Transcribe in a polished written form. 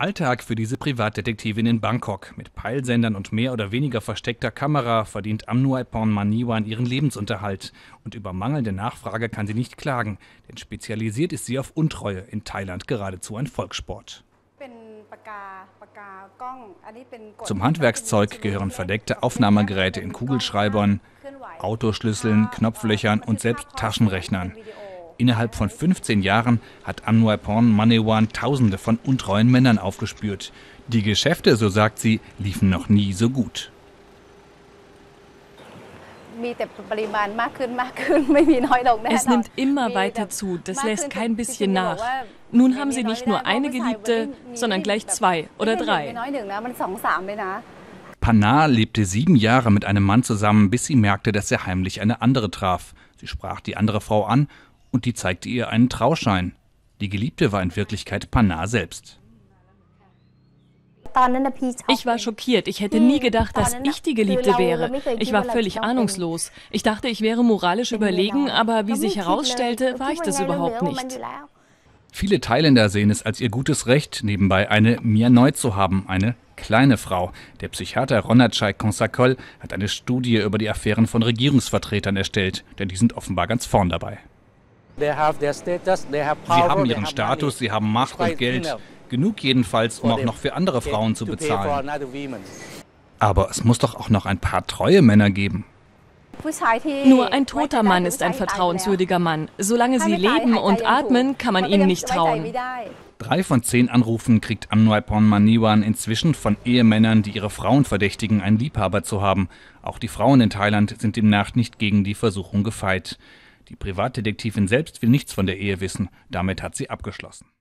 Alltag für diese Privatdetektivin in Bangkok. Mit Peilsendern und mehr oder weniger versteckter Kamera verdient Amnuaiporn Maneewan ihren Lebensunterhalt. Und über mangelnde Nachfrage kann sie nicht klagen, denn spezialisiert ist sie auf Untreue, in Thailand geradezu ein Volkssport. Zum Handwerkszeug gehören verdeckte Aufnahmegeräte in Kugelschreibern, Autoschlüsseln, Knopflöchern und selbst Taschenrechnern. Innerhalb von 15 Jahren hat Amnuaiporn Maneewan Tausende von untreuen Männern aufgespürt. Die Geschäfte, so sagt sie, liefen noch nie so gut. Es nimmt immer weiter zu, das lässt kein bisschen nach. Nun haben sie nicht nur eine Geliebte, sondern gleich 2 oder 3. Panna lebte 7 Jahre mit einem Mann zusammen, bis sie merkte, dass er heimlich eine andere traf. Sie sprach die andere Frau an und die zeigte ihr einen Trauschein. Die Geliebte war in Wirklichkeit Panna selbst. Ich war schockiert. Ich hätte nie gedacht, dass ich die Geliebte wäre. Ich war völlig ahnungslos. Ich dachte, ich wäre moralisch überlegen, aber wie sich herausstellte, war ich das überhaupt nicht. Viele Thailänder sehen es als ihr gutes Recht, nebenbei eine Mia Noi zu haben, eine kleine Frau. Der Psychiater Ronachai Kongsakul hat eine Studie über die Affären von Regierungsvertretern erstellt, denn die sind offenbar ganz vorn dabei. Sie haben ihren Status, sie haben Macht und Geld. Genug jedenfalls, um auch noch für andere Frauen zu bezahlen. Aber es muss doch auch noch ein paar treue Männer geben. Nur ein toter Mann ist ein vertrauenswürdiger Mann. Solange sie leben und atmen, kann man ihnen nicht trauen. 3 von 10 Anrufen kriegt Amnuaiporn Maneewan inzwischen von Ehemännern, die ihre Frauen verdächtigen, einen Liebhaber zu haben. Auch die Frauen in Thailand sind demnach nicht gegen die Versuchung gefeit. Die Privatdetektivin selbst will nichts von der Ehe wissen. Damit hat sie abgeschlossen.